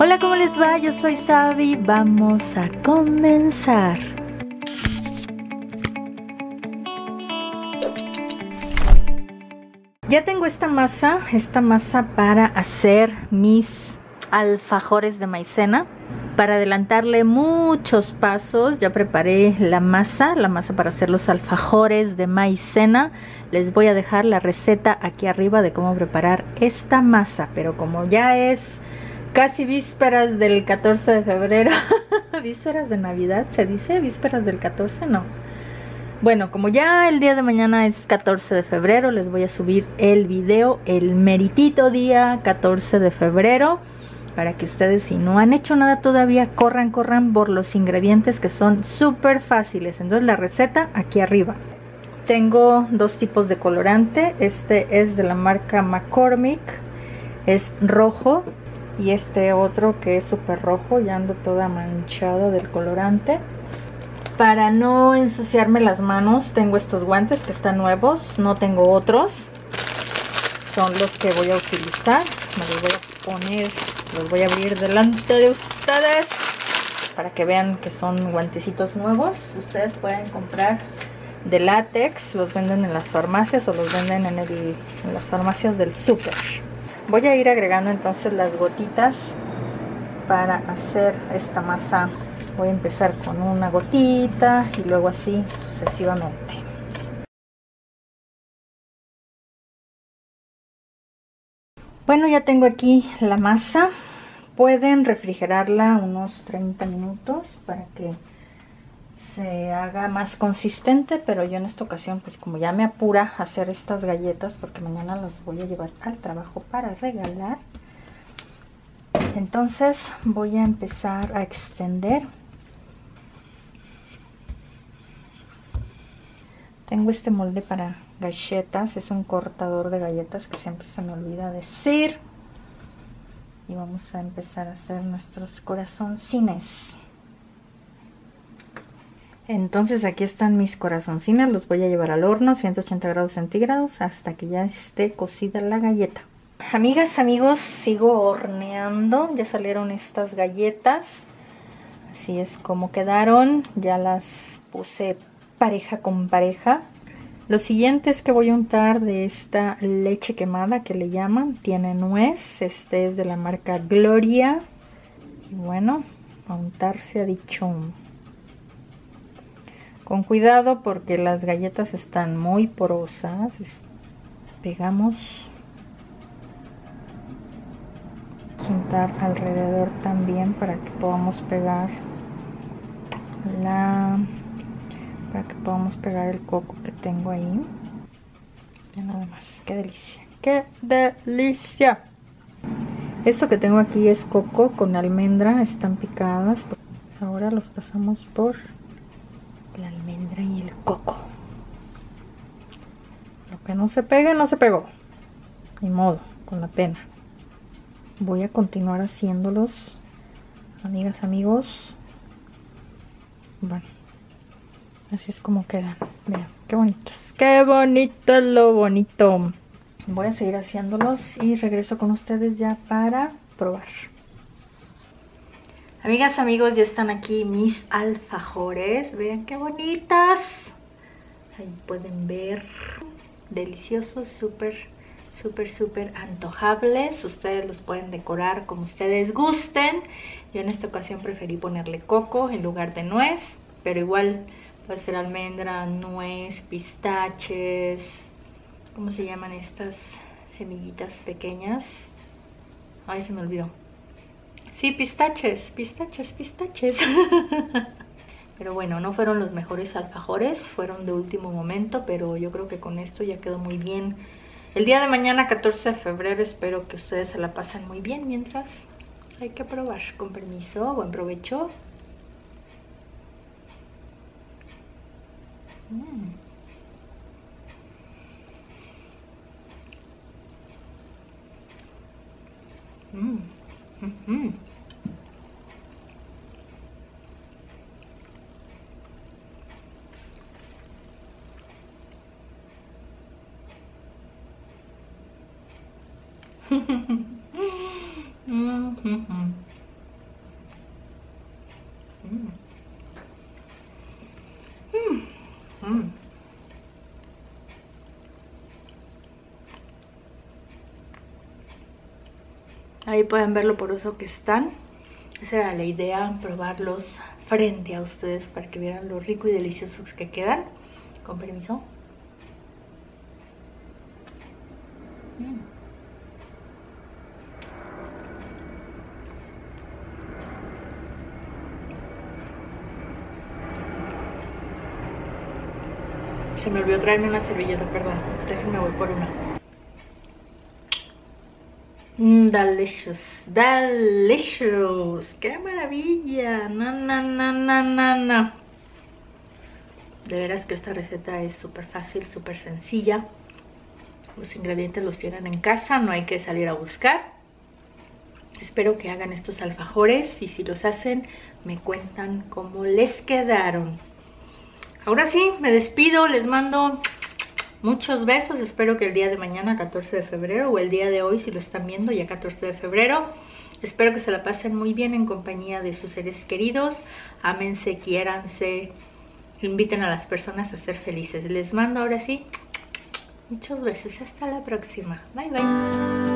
Hola, ¿cómo les va? Yo soy Sabi. Vamos a comenzar. Ya tengo esta masa para hacer mis alfajores de maicena. Para adelantarle muchos pasos, ya preparé la masa para hacer los alfajores de maicena. Les voy a dejar la receta aquí arriba de cómo preparar esta masa, pero como ya es casi vísperas del 14 de febrero, vísperas de Navidad, ¿se dice? ¿Vísperas del 14? No. Bueno, como ya el día de mañana es 14 de febrero, les voy a subir el video el meritito día 14 de febrero. Para que ustedes, si no han hecho nada todavía, corran por los ingredientes que son súper fáciles. Entonces la receta aquí arriba. Tengo dos tipos de colorante. Este es de la marca McCormick. Es rojo. Y este otro que es súper rojo. Ya ando toda manchada del colorante. Para no ensuciarme las manos, tengo estos guantes que están nuevos. No tengo otros. Son los que voy a utilizar. Me los voy a poner. Los voy a abrir delante de ustedes para que vean que son guantecitos nuevos. Ustedes pueden comprar de látex, los venden en las farmacias o los venden en las farmacias del súper. Voy a ir agregando entonces las gotitas para hacer esta masa. Voy a empezar con una gotita y luego así sucesivamente. Bueno, ya tengo aquí la masa. Pueden refrigerarla unos 30 minutos para que se haga más consistente, pero yo en esta ocasión, pues como ya me apura hacer estas galletas, porque mañana las voy a llevar al trabajo para regalar, entonces voy a empezar a extender. Tengo este molde para galletas, es un cortador de galletas que siempre se me olvida decir. Y vamos a empezar a hacer nuestros corazoncines. Entonces aquí están mis corazoncines, los voy a llevar al horno a 180 grados centígrados hasta que ya esté cocida la galleta. Amigas, amigos, sigo horneando. Ya salieron estas galletas. Así es como quedaron. Ya las puse pareja con pareja. Lo siguiente es que voy a untar de esta leche quemada que le llaman. Tiene nuez. Este es de la marca Gloria. Y bueno, a untar se ha dicho. Con cuidado porque las galletas están muy porosas. Pegamos. Vamos a untar alrededor también para que podamos pegar el coco que tengo ahí. Ya nada más, qué delicia, qué delicia. Esto que tengo aquí es coco con almendra, están picadas. Pues ahora los pasamos por la almendra y el coco. Lo que no se pega, no se pegó. Ni modo, con la pena. Voy a continuar haciéndolos, amigas, amigos. Bueno. Así es como quedan. Vean, qué bonitos. ¡Qué bonito es lo bonito! Voy a seguir haciéndolos y regreso con ustedes ya para probar. Amigas, amigos, ya están aquí mis alfajores. Vean qué bonitas. Ahí pueden ver. Deliciosos, súper antojables. Ustedes los pueden decorar como ustedes gusten. Yo en esta ocasión preferí ponerle coco en lugar de nuez, pero igual puede ser almendra, nuez, pistaches. ¿Cómo se llaman estas semillitas pequeñas? Ay, se me olvidó. Sí, pistaches. Pero bueno, no fueron los mejores alfajores. Fueron de último momento, pero yo creo que con esto ya quedó muy bien. El día de mañana, 14 de febrero, espero que ustedes se la pasen muy bien. Mientras, hay que probar. Con permiso, buen provecho. Ahí pueden ver lo poroso que están. Esa era la idea, probarlos frente a ustedes para que vieran lo rico y deliciosos que quedan. Con permiso. Se me olvidó traerme una servilleta, perdón. Déjenme voy por una. Delicious, delicious. ¡Qué maravilla! No, no, no, no, no, no. De veras que esta receta es súper fácil, súper sencilla. Los ingredientes los tienen en casa, no hay que salir a buscar. Espero que hagan estos alfajores y si los hacen, me cuentan cómo les quedaron. Ahora sí, me despido, les mando muchos besos. Espero que el día de mañana, 14 de febrero, o el día de hoy, si lo están viendo, ya 14 de febrero. Espero que se la pasen muy bien en compañía de sus seres queridos. Ámense, quiéranse, inviten a las personas a ser felices. Les mando ahora sí muchos besos. Hasta la próxima. Bye, bye.